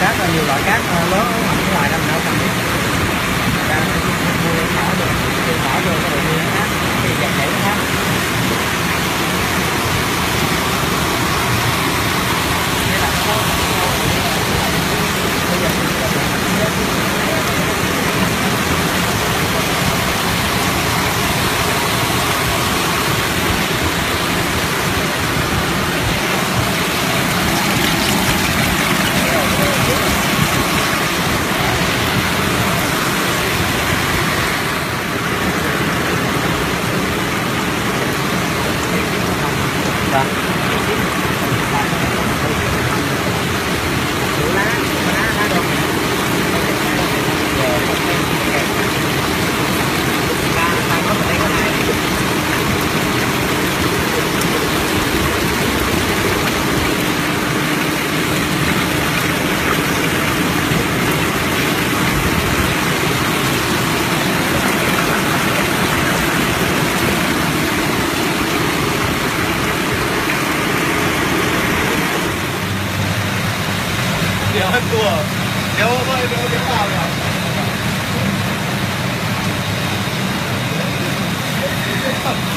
cát, nhiều loại cát lớn ở ngoài đang nở thành hết cua, kéo hơi kéo vào rồi.